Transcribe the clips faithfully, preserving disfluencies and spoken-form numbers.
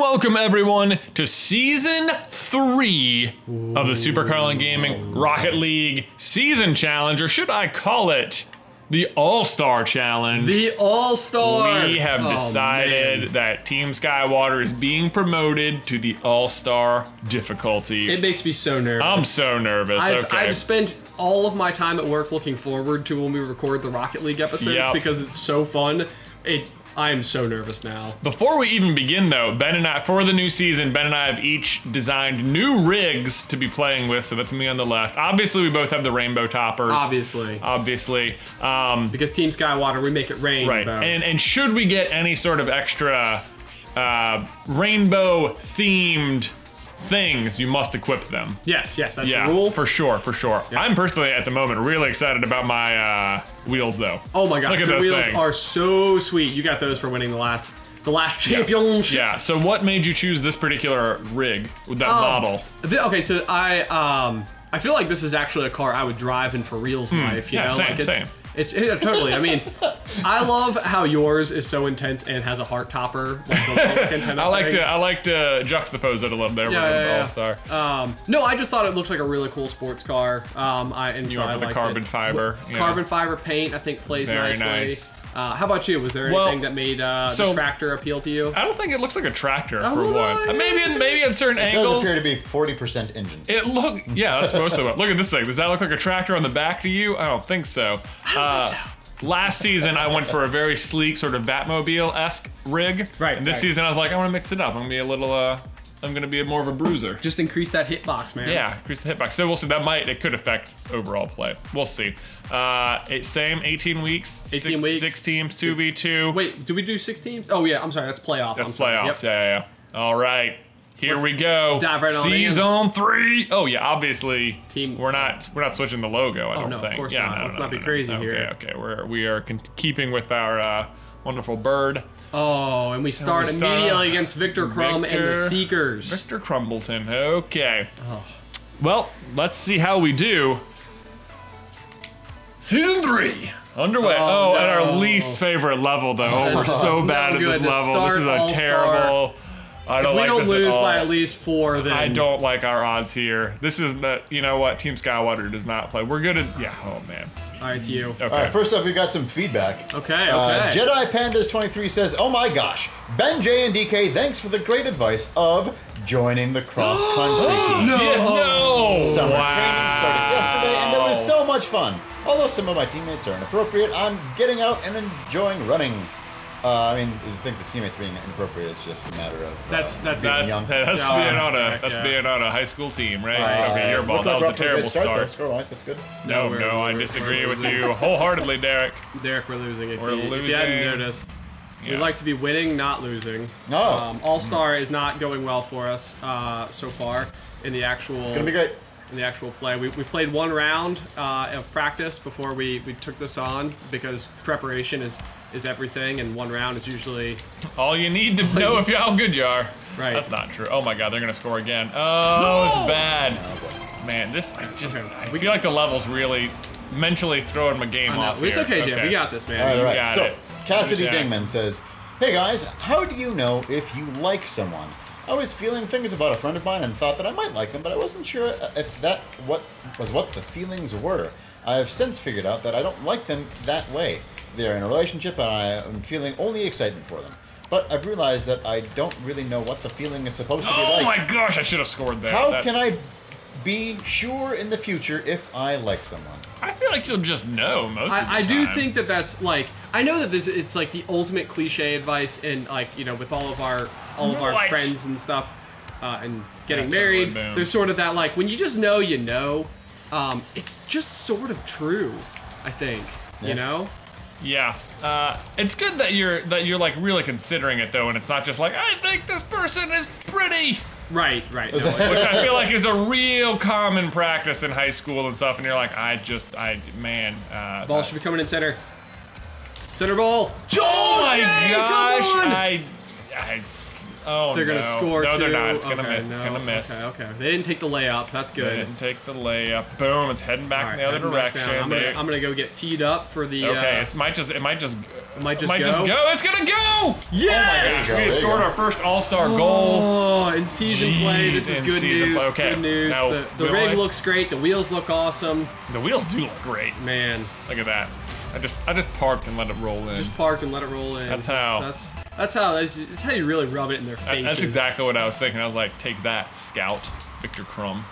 welcome everyone to season three of the Super Carlin Gaming Rocket League season challenge, or should I call it the All-Star Challenge? The All-Star! We have oh, decided man. that Team Skywater is being promoted to the All-Star difficulty. It makes me so nervous. I'm so nervous, I've, okay. I've spent all of my time at work looking forward to when we record the Rocket League episode yep. because it's so fun. It, I am so nervous now. Before we even begin though, Ben and I, for the new season, Ben and I have each designed new rigs to be playing with, so that's me on the left. Obviously, we both have the rainbow toppers. Obviously. Obviously. Um, because Team Skywater, we make it rain. Right, though. and and should we get any sort of extra uh, rainbow-themed things, you must equip them. Yes, yes, that's yeah, the rule. For sure, for sure. Yeah. I'm personally, at the moment, really excited about my uh, wheels, though. Oh my god, Look at the those wheels things. are so sweet. You got those for winning the last the last championship. Yeah, yeah. So what made you choose this particular rig with that um, model? The, okay, so I um I feel like this is actually a car I would drive in for reals mm, life. You yeah, know? same, like it's, same. It's, yeah, totally. I mean, I love how yours is so intense and has a heart topper. Like the I like thing. to I like to juxtapose it a little bit. Yeah, yeah, yeah. All Star. Um, no, I just thought it looked like a really cool sports car. Um, I and you so went for I the carbon it. fiber. Yeah. Carbon fiber paint, I think, plays Very nicely. Nice. Uh, how about you? Was there well, anything that made uh, so the tractor appeal to you? I don't think it looks like a tractor oh, for one. Right. Maybe in, maybe at certain it angles. It does appear to be forty percent engine. It look yeah, that's mostly what. Look at this thing. Does that look like a tractor on the back to you? I don't think so. I don't uh, think so. Last season, I went for a very sleek sort of Batmobile-esque rig. Right. And this right. season, I was like, I want to mix it up. I'm gonna be a little. Uh, I'm gonna be more of a bruiser. Just increase that hitbox, man. Yeah, increase the hitbox. So we'll see. That might, it could affect overall play. We'll see. Uh, it, same eighteen weeks. eighteen six, weeks. Six teams, two v two. Wait, do we do six teams? Oh yeah, I'm sorry, that's playoff. That's playoffs, yep. yeah, yeah. All right, here Let's we go. Dive right on Season in. three. Oh yeah, obviously. Team. We're not, we're not switching the logo. I don't oh, no, think. Of course yeah, not. No, Let's no, not no, be no, crazy no. here. Okay, okay. We're we are con keeping with our uh, wonderful bird. Oh, and we start, and we start immediately uh, against Victor Crumb Victor, and the Seekers. Victor Krumbleton, okay. Oh. Well, let's see how we do. Season three, underway. Oh, oh no. At our least favorite level, though. Oh, we're so bad no at this level. This is a terrible. I don't if we like don't this lose at all. by at least four, then I don't like our odds here. This is the, you know what? Team Skywater does not play. We're good at, yeah, oh man. All right, it's you. Okay. All right, first up, we got some feedback. Okay, okay. Uh, Jedi Pandas twenty-three says, oh my gosh, Ben, J, and D K, thanks for the great advice of joining the cross-country team. No! Yes, no! Summer wow. training started yesterday, and it was so much fun. Although some of my teammates are inappropriate, I'm getting out and enjoying running. Uh, I mean, I think the teammates being inappropriate is just a matter of uh, that's that's being that's, young. that's yeah. being on a that's yeah. being on a high school team, right? Uh, okay, your ball. That was a terrible start. start. That's good. No, no, we're, no we're, I disagree with you wholeheartedly, Derek. Derek, we're losing. If we're you, losing. If you hadn't noticed, yeah. we'd like to be winning, not losing. No, um, All Star mm. is not going well for us uh, so far in the actual. It's gonna be great. In the actual play. We, we played one round uh, of practice before we, we took this on because preparation is, is everything, and one round is usually... all you need to know if you, how good you are. Right. That's not true. Oh my god, they're gonna score again. Oh, no! It's bad. Man, this just... Okay. I feel like the level's really mentally throwing my game off here. It's okay, Jim. Okay. We got this, man. All right, all right. You got so, it. Cassidy Dingman says, hey guys, how do you know if you like someone? I was feeling things about a friend of mine and thought that I might like them, but I wasn't sure if that what was what the feelings were. I have since figured out that I don't like them that way. They are in a relationship and I am feeling only excitement for them. But I've realized that I don't really know what the feeling is supposed to be like. Oh my gosh, I should have scored that. How That's... can I be sure in the future if I like someone? I feel like you'll just know most I, of the I time. I do think that that's like, I know that this it's like the ultimate cliche advice and like, you know, with all of our all of right. our friends and stuff uh, and getting yeah, married, totally there's sort of that like, when you just know, you know, um, it's just sort of true, I think, yeah. you know? Yeah, uh, it's good that you're, that you're like really considering it though and it's not just like, I think this person is pretty. Right, right. No, which I feel like is a real common practice in high school and stuff. And you're like, I just, I, man. Uh, Ball should be coming in center. Center ball. Joel, oh my gosh! I, I, Oh, they're no. They're going to score No, two. They're not. It's okay, going to miss. No. It's going to miss. Okay, okay. They didn't take the layup. That's good. They didn't take the layup. Boom. It's heading back right, in the other direction. I'm going to go get teed up for the... Okay, uh, it's might just, it might just... It might just might go. Just go. It's going to go! Yes! Oh my gosh. We scored our first all-star oh, goal. Oh, in season Jeez, play. This is good news. Play. Okay. Good news. Now, the the rig I... looks great. The wheels look awesome. The wheels do look great. Man. Look at that. I just I just parked and let it roll in. Just parked and let it roll in. That's how. That's that's, that's how. That's, that's how you really rub it in their faces. That's exactly what I was thinking. I was like, take that, Scout, Victor Crumb. Uh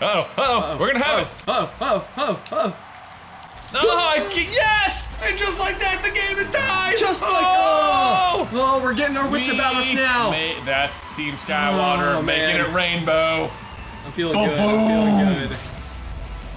oh, uh oh, uh-oh. We're gonna have uh-oh. it. Uh oh, uh oh, uh oh. No, I can't. Yes! And just like that, the game is tied. Just like oh, oh, oh we're getting our wits we about us now. Made, that's Team Skywater oh, making it rainbow. I'm feeling Boom. good. I'm feeling good.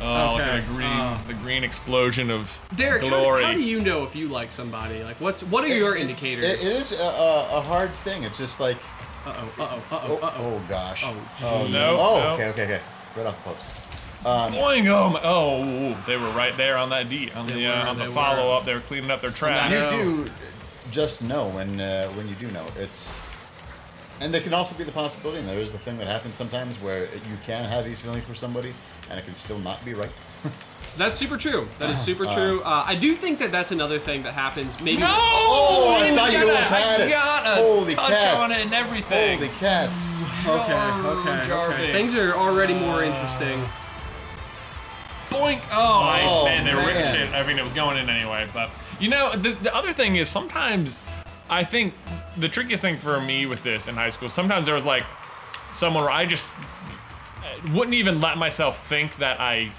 Oh, okay. Like the green, uh, the green explosion of Derek, glory. How, how do you know if you like somebody? Like, what's what are it, your indicators? It is a, a hard thing. It's just like, uh oh, uh oh, uh oh, uh oh, oh gosh, oh, oh no, oh no. okay, okay, okay, right off the post. Um, oh, oh, they were right there on that D on the were, uh, on the follow were. up. They were cleaning up their trash. You do just know when uh, when you do know it's. And there can also be the possibility, and there is the thing that happens sometimes where you can have these feelings for somebody, and it can still not be right. That's super true. That is super uh, true. Uh, I do think that that's another thing that happens. Maybe. No! Oh, I thought you almost had it. Got a Holy touch cats. on it and everything. Holy cats. Okay, okay, okay. Things are already more interesting. Boink! Oh, I, oh man, they were ricocheted. I mean, it was going in anyway. But you know, the the other thing is sometimes. I think the trickiest thing for me with this in high school, sometimes there was like someone where I just wouldn't even let myself think that I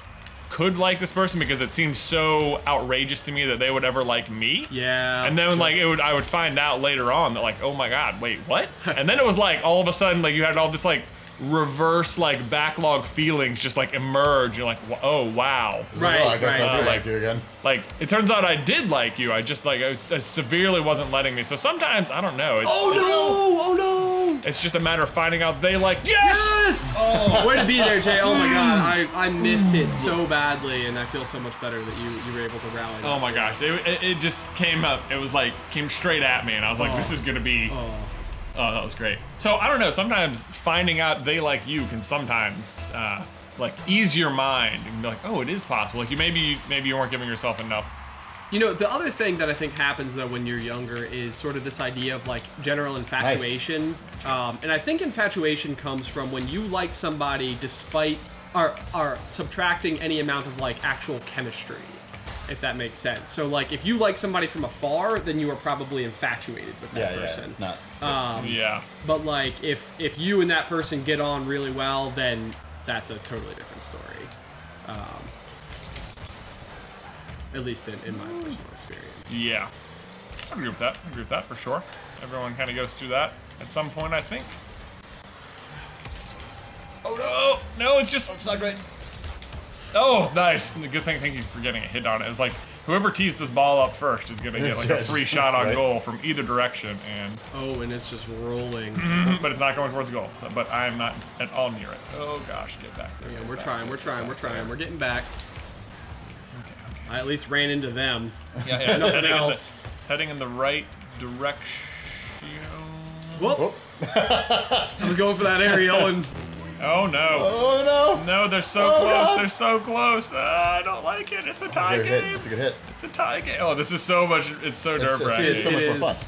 could like this person because it seemed so outrageous to me that they would ever like me. Yeah. And then sure. like it would, I would find out later on that like, oh my God, wait, what? And then it was like all of a sudden like you had all this like reverse like backlog feelings just like emerge. You're like, oh wow. Right. Well, I guess right, I do right. like you again. Like, it turns out I did like you. I just like, I, was, I severely wasn't letting me. So sometimes, I don't know. It's, oh no, oh no. It's just a matter of finding out they like, yes! yes! Oh, way to be there, Jay. Oh my God, I, I missed it so badly and I feel so much better that you, you were able to rally. Oh my gosh, it, it, it just came up. It was like, came straight at me and I was like, oh. this is gonna be, oh. oh, that was great. So I don't know, sometimes finding out they like you can sometimes, uh, like ease your mind and be like, oh, it is possible. Like you maybe maybe you weren't giving yourself enough. You know, the other thing that I think happens though when you're younger is sort of this idea of like general infatuation, nice. um, and I think infatuation comes from when you like somebody despite or are subtracting any amount of like actual chemistry, if that makes sense. So like if you like somebody from afar, then you are probably infatuated with that yeah, person. Yeah, it's not. Um, yeah. But like if if you and that person get on really well, then. That's a totally different story. Um, at least in, in my personal experience. Yeah. I agree with that. I agree with that for sure. Everyone kind of goes through that at some point, I think. Oh, no. Oh, no, it's just... Oh, it's not great. Oh, nice. Good thing. Thank you for getting a hit on it. It was like, whoever tees this ball up first is going to get like a free shot on right. goal from either direction. And oh, and it's just rolling. But it's not going towards goal. So, but I am not at all near it. Oh, gosh. Get back there. Yeah, we're back, trying. We're trying. We're trying. There. We're getting back. Okay, okay. I at least ran into them. Yeah, yeah. Nothing it's else. The, it's heading in the right direction. Whoop. I was going for that aerial and... Oh no! Oh no! No, they're so oh, close. God. They're so close. Uh, I don't like it. It's a tie oh, game. Hit. It's a good hit. It's a tie game. Oh, this is so much. It's so nerve-wracking. It's, it's so much it more is. fun.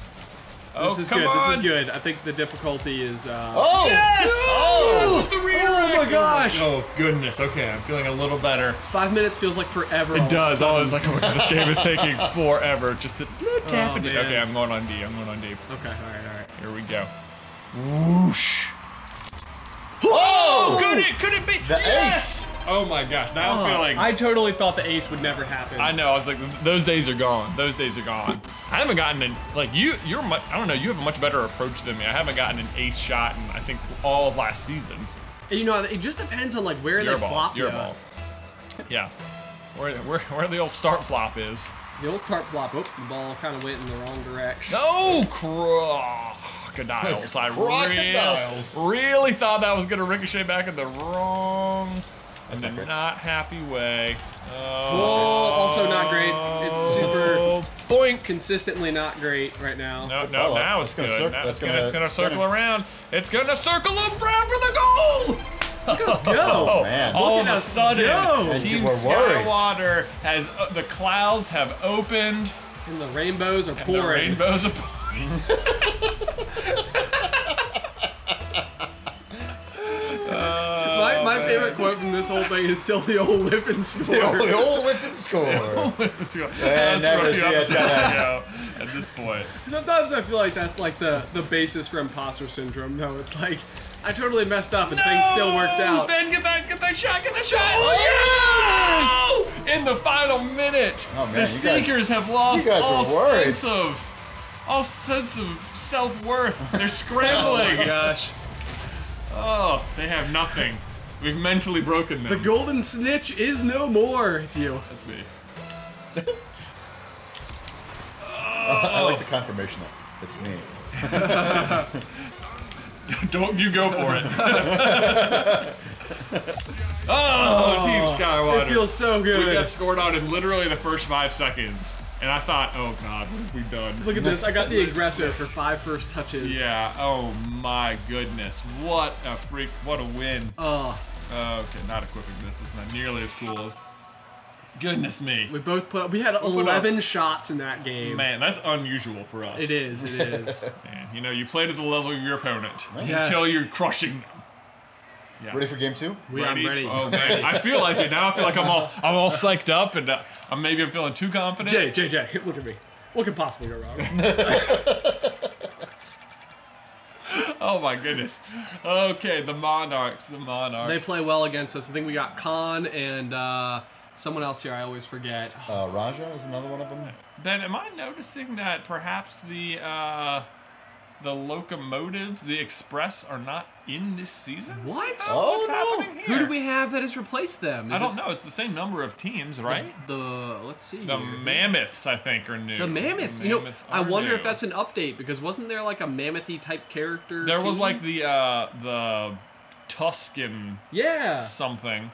Oh, this is come good. On. This is good. I think the difficulty is. Uh... Oh yes! Oh, oh, oh my gosh! Oh goodness. Okay, I'm feeling a little better. Five minutes feels like forever. It does. I was like, oh my God, this game is taking forever. Just to tap it. Okay, I'm going on D. I'm going on D. Okay. All right. All right. Here we go. Whoosh. Oh, could it, could it be? The yes! Ace. Oh my gosh, now oh, I'm feeling... I totally thought the ace would never happen. I know, I was like, those days are gone. Those days are gone. I haven't gotten an, like you, you're much, I don't know, you have a much better approach than me. I haven't gotten an ace shot in, I think, all of last season. You know, it just depends on like where your they ball, flop. Your ball. Yeah. Where, where, where the old start flop is. The old start flop, oop, the ball kind of went in the wrong direction. No, craw. Crocodiles. I crocodiles. Really, really thought that was gonna ricochet back in the wrong and not, not happy way. Oh. Whoa, also not great. It's super. Boink, consistently not great right now. No, no, well, now it's good. Gonna now it's gonna, gonna, it's gonna circle gonna. around. It's gonna circle around for the goal! Look at us go! Oh, man. All of a sudden, go. Team Skywater has uh, the clouds have opened. And the rainbows are pouring. The rainbows are pouring. uh, my my favorite quote from this whole thing is still the old whip and score. The old, the old whip and score. The old whip and score. And never see us go at this point. Sometimes I feel like that's like the, the basis for imposter syndrome, though. It's like, I totally messed up and no! things still worked out. Ben, get that, get that shot, get that shot. Oh, yes! Yes! In the final minute, oh, man, the Seekers guys, have lost all sense of, all sense of self-worth. They're scrambling. Oh my gosh. Oh, they have nothing. We've mentally broken them. The golden snitch is no more. It's you. That's me. Oh. I like the confirmation that it's me. Don't you go for it. oh, oh, Team Skywater. It feels so good. We got scored on in literally the first five seconds. And I thought, oh God, what have we done? Look at this, I got the aggressor for five first touches. Yeah, oh my goodness. What a freak, what a win. Oh. Uh, okay, not equipping this. It's not nearly as cool as... Goodness me. We both put up, we had we'll eleven shots in that game. Man, that's unusual for us. It is, it is. Man, you know, you play to the level of your opponent yes. until you're crushing them. Yeah. Ready for game two? We ready. I'm ready. Oh, man. I feel like it now. I feel like I'm all, I'm all psyched up and uh, I'm maybe I'm feeling too confident. Jay, Jay, Jay, look at me. What could possibly go wrong? Oh my goodness. Okay, the Monarchs, the Monarchs. They play well against us. I think we got Khan and... Uh, someone else here I always forget. Uh, Raja is another one of them. Ben, am I noticing that perhaps the uh, the locomotives, the Express, are not in this season? What? Oh, What's no. happening here? Who do we have that has replaced them? Is I don't it... know. It's the same number of teams, right? The, the let's see. The here. Mammoths, I think, are new. The Mammoths. The mammoths you know, I wonder new. if that's an update because wasn't there like a Mammoth-y type character? There team? was like the uh, the Tuscan. Yeah. Something.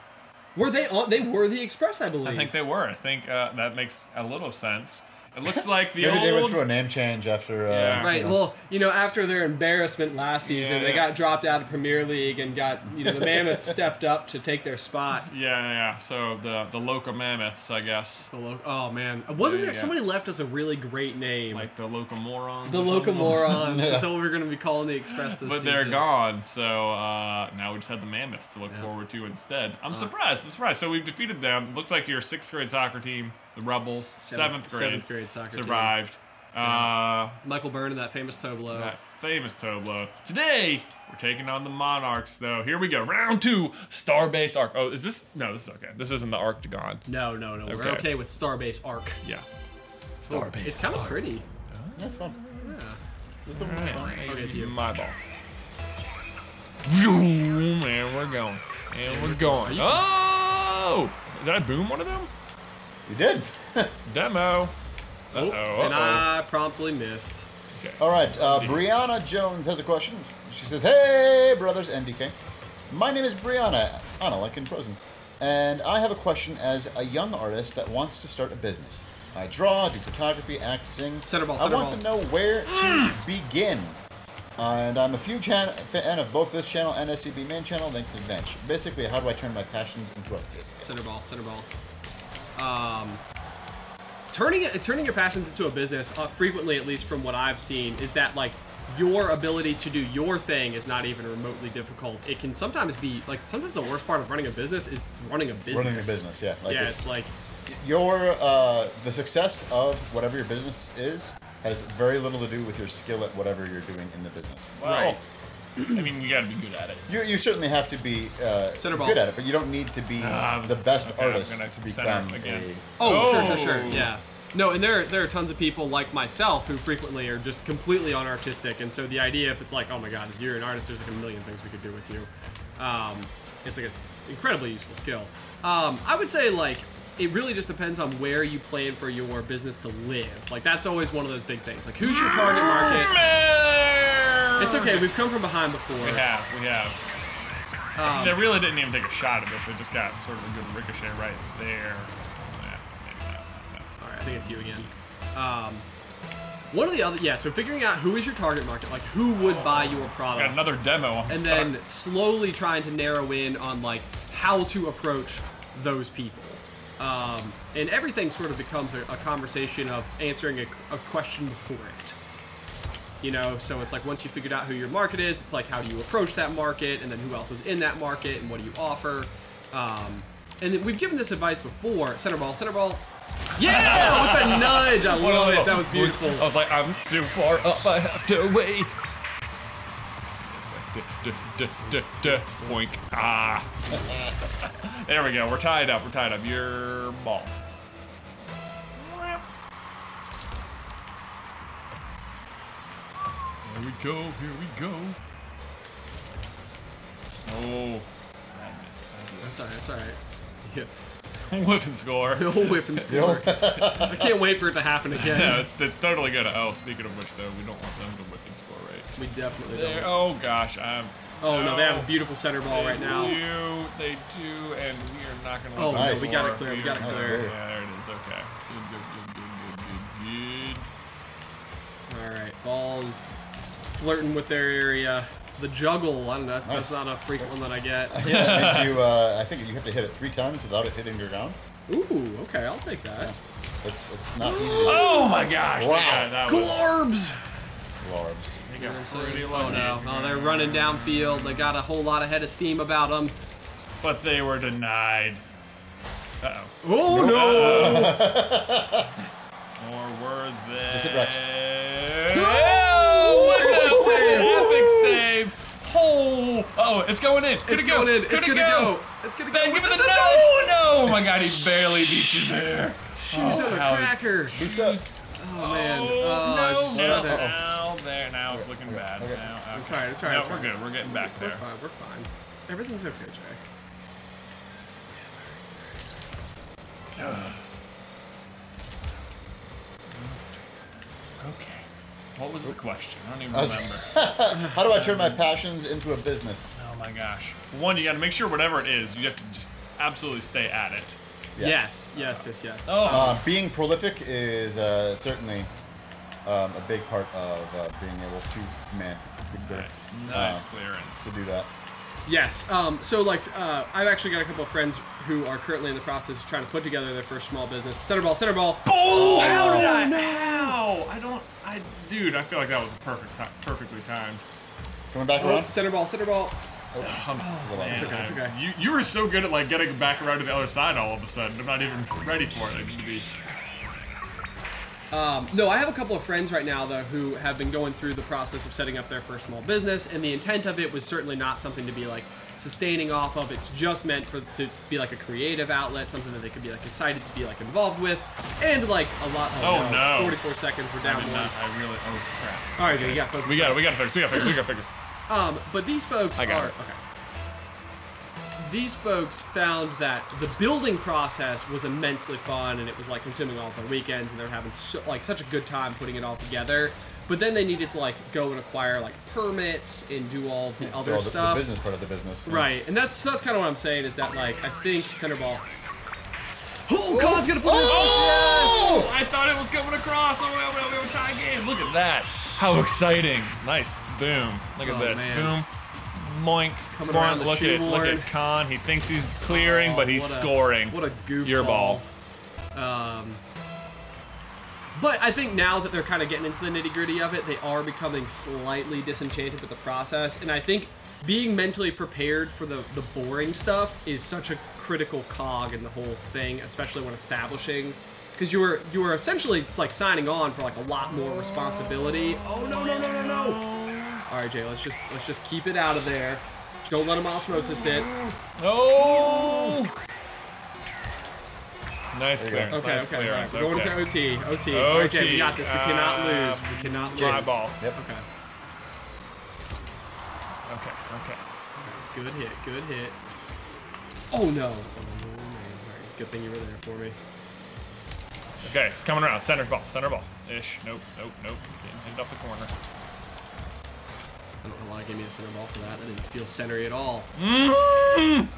Were they on? They were the Express, I believe. I think they were. I think uh, that makes a little sense. It looks like the Maybe old... they went through a name change after... Uh, yeah. Right, you know. well, you know, after their embarrassment last season, yeah, yeah. they got dropped out of Premier League and got, you know, the Mammoths stepped up to take their spot. Yeah, yeah, so the, the local Mammoths, I guess. The lo oh, man. Wasn't yeah, there... Yeah. Somebody left us a really great name. Like the Locomorons. The Locomorons. yeah. So we're going to be calling the Express this But season. They're gone, so uh, now we just have the Mammoths to look yeah. forward to instead. I'm uh. surprised, I'm surprised. So we've defeated them. Looks like your sixth grade soccer team. The Rebels, seventh, seventh grade, seventh grade soccer survived. Yeah. Uh, Michael Byrne and that famous Toblo. That famous Toblo. Today, we're taking on the Monarchs, though. Here we go. Round two, Starbase Arc. Oh, is this? No, this is okay. This isn't the Arctagon. No, no, no. Okay. We're okay with Starbase Arc. Yeah. Starbase oh, It's kind of pretty. Oh, that's fun. Yeah. This is the right. one. Okay, it's you. My ball. And we're going. And we're going. Oh! Did I boom one of them? You did. Demo. Uh-oh, uh-oh. And I promptly missed. Okay. All right, uh, Brianna Jones has a question. She says, hey, brothers, N D K. My name is Brianna, Anna, like in Frozen. And I have a question as a young artist that wants to start a business. I draw, do photography, acting. Center ball, center I want ball. to know where to begin. And I'm a huge fan of both this channel and S C B main channel, thanks to the bench. Basically, how do I turn my passions into a business? Center ball, center ball. Um, turning it, turning your passions into a business, uh, frequently, at least from what I've seen, is that like your ability to do your thing is not even remotely difficult. It can sometimes be like sometimes the worst part of running a business is running a business. Running a business, yeah. Like yeah, it's, it's like your uh, the success of whatever your business is has very little to do with your skill at whatever you're doing in the business. Wow. Right. I mean, you gotta be good at it. You, you certainly have to be uh, good at it, but you don't need to be uh, was, the best okay, artist to become again. a... Oh, oh, sure, sure, sure, yeah. No, and there, there are tons of people like myself who frequently are just completely unartistic, and so the idea, if it's like, oh my god, if you're an artist, there's like a million things we could do with you. Um, it's like an incredibly useful skill. Um, I would say, like, it really just depends on where you plan for your business to live. Like, that's always one of those big things. Like, who's your target market? It's okay, we've come from behind before. We have, we have. Um, they really didn't even take a shot at this, they just got sort of a good ricochet right there. Nah, maybe not, not, not. Alright, I think it's you again. Um, one of the other, yeah, so figuring out who is your target market, like who would oh, buy your product. Got another demo on the And start. Then slowly trying to narrow in on like how to approach those people. Um, and everything sort of becomes a, a conversation of answering a, a question before it. You know, so it's like once you figured out who your market is, it's like how do you approach that market, and then who else is in that market, and what do you offer? Um, and then we've given this advice before. Center ball, center ball. Yeah, with a nudge. I love it. That was beautiful. I was like, I'm too far up. I have to wait. Boink. Ah. There we go. We're tied up. We're tied up. Your ball. Here we go, here we go. Oh. I missed. I missed. That's alright, that's alright. Yeah. Whip and score. No whip and score. I can't wait for it to happen again. No, it's, it's totally gonna. Oh, speaking of which, though, we don't want them to whip and score, right? We definitely They're, don't. Oh, gosh. I'm, oh, no, no, they have a beautiful center ball right now. They do, they do, and we are not gonna oh, whip and no, score. Oh, we got it clear, we, we got it clear. Yeah, there it is, okay. Good, good, good, good, good, good. Alright, balls. Flirting with their area. The juggle, I don't know, that's nice. Not a frequent one that I get. Yeah, that makes you, uh, I think you have to hit it three times without it hitting your ground. Ooh, okay, I'll take that. Yeah. It's, it's not easy. Oh my gosh! Wow. Yeah, that Glorbs! Glorbs. They got pretty low oh, now. Oh, they're running downfield. They got a whole lot of head of steam about them. But they were denied. Uh-oh. Oh, no! Or were they... Just hit Rex. Oh, uh oh, it's going in. Could it's it go? Going in. Could it's it gonna go? go? It's gonna ben, go. Give it the nudge. Oh no! Oh my God, he barely beat you there. Shoes oh, on a cracker. Shoes. Oh man. Oh, no. Now, now there. Now it's looking okay. bad. Okay. Now, okay. I'm sorry. I'm sorry. No, I'm sorry. We're good. We're getting back we're there. We're fine. We're fine. Everything's okay, Jack. Uh. Okay. What was the question? I don't even remember. How do I turn my passions into a business? Oh my gosh. One, you gotta make sure whatever it is, you have to just absolutely stay at it. Yeah. Yes, yes, yes, yes. Oh. Uh, being prolific is uh, certainly um, a big part of uh, being able to manage. Nice, nice uh, clearance. To do that. Yes, um, so like, uh, I've actually got a couple of friends who are currently in the process of trying to put together their first small business. Center ball, center ball. Oh, oh how did I? How? I don't, I, dude, I feel like that was perfect, perfectly timed. Coming back oh, around? Center ball, center ball. Oh, I'm oh, man, it's okay, it's okay. I, you, you were so good at like getting back around to the other side all of a sudden. I'm not even ready for it. I need to be. Um, no, I have a couple of friends right now, though, who have been going through the process of setting up their first small business, and the intent of it was certainly not something to be, like, sustaining off of. It's just meant for to be, like, a creative outlet, something that they could be, like, excited to be, like, involved with, and, like, a lot of, oh, uh, no. forty-four seconds, we're down I one. Not, I really, oh, crap. All right, dude, you got focus. We got it, we got to focus, we got to focus, we got to focus. Um, but these folks I got are, it. okay. These folks found that the building process was immensely fun, and it was like consuming all of their weekends, and they're having so, like such a good time putting it all together. But then they needed to like go and acquire like permits and do all the other all the, stuff. The business part of the business, yeah. Right? And that's that's kind of what I'm saying is that like I think center ball. Oh, God's gonna put it! Oh, yes! I thought it was coming across. Oh, well, well, well, tie game. Look at that! How exciting! Nice, boom! Look at oh, this, man. Boom! Moink. Coming Boink. Around the look, at, look at Khan. He thinks he's clearing, oh, but he's what a, scoring. What a goof. Your ball. Um, but I think now that they're kind of getting into the nitty-gritty of it, they are becoming slightly disenchanted with the process. And I think being mentally prepared for the, the boring stuff is such a critical cog in the whole thing, especially when establishing. Because you were, you were essentially like signing on for like a lot more responsibility. Oh, no, no, no, no, no. All right, Jay. Let's just let's just keep it out of there. Don't let him osmosis it. No. Nice clearance. Okay, nice okay. Clearance. Right. We're going okay. to O T. O T. All right, Jay. We got this. We cannot uh, lose. We cannot lose. Fly ball. Yep. Okay. Okay. Okay. Good hit. Good hit. Oh no. Oh, man. All right. Good thing you were there for me. Okay, it's coming around. Center ball. Center ball. Ish. Nope. Nope. Nope. Getting pinned up the corner. I don't know why they gave me the center ball for that. That didn't feel centery at all. Mm-hmm.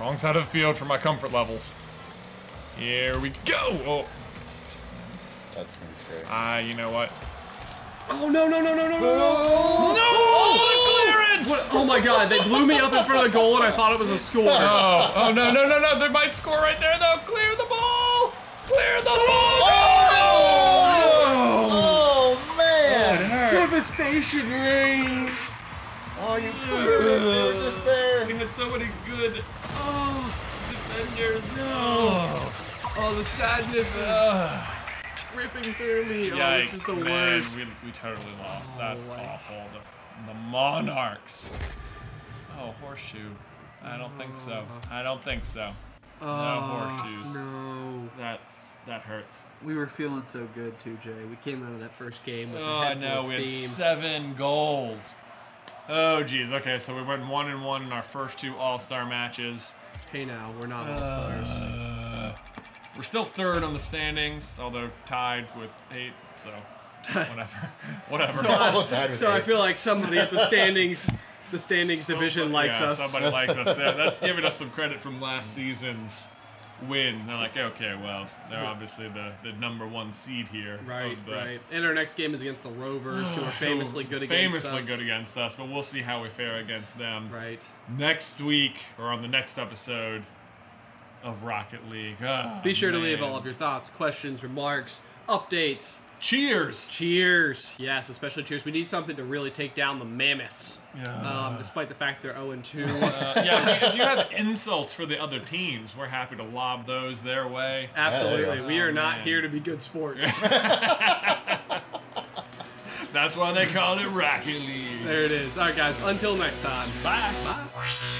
Wrong side of the field for my comfort levels. Here we go. Oh, missed. Missed. That's gonna be scary. Ah, uh, you know what? Oh, no, no, no, no, no, no, no! No! Oh, the clearance! What? Oh my god, they blew me up in front of the goal and I thought it was a score. Oh, oh, no, no, no, no, they might score right there, though! Clear the ball! Clear the ball! Oh, no! Oh, man! Oh, devastation rings! Oh, you cleared it just there! We had so many good oh, defenders. No! Oh, the sadness is... Uh. ripping through me. Yikes, oh, this is the man. worst. We, we totally lost. Oh, That's wow. awful. The, the Monarchs. Oh, horseshoe. I don't oh. think so. I don't think so. Oh, no horseshoes. No. That's that hurts. We were feeling so good too, Jay. We came out of that first game with oh, a head full of steam. Oh no, we had seven goals. Oh geez. Okay, so we went one and one in our first two All-Star matches. Hey, now we're not All-Stars. Uh, We're still third on the standings, although tied with eight, so whatever. whatever. So, I, so I feel like somebody at the standings, the standings somebody, division likes yeah, us. Somebody likes us. That's giving us some credit from last season's win. They're like, okay, well, they're obviously the, the number one seed here. Right, the, right. And our next game is against the Rovers, who are famously good against us. Famously good against us, but we'll see how we fare against them. Right. Next week, or on the next episode, of Rocket League. Oh, Be sure man. to leave all of your thoughts, questions, remarks, updates. Cheers! Cheers! Yes, especially cheers. We need something to really take down the Mammoths, yeah. um, despite the fact they're oh and two. Uh, yeah, if you, if you have insults for the other teams, we're happy to lob those their way. Absolutely. Yeah, we are oh, not man. here to be good sports. That's why they call it Rocket League. There it is. All right, guys. Until next time. Bye. Bye.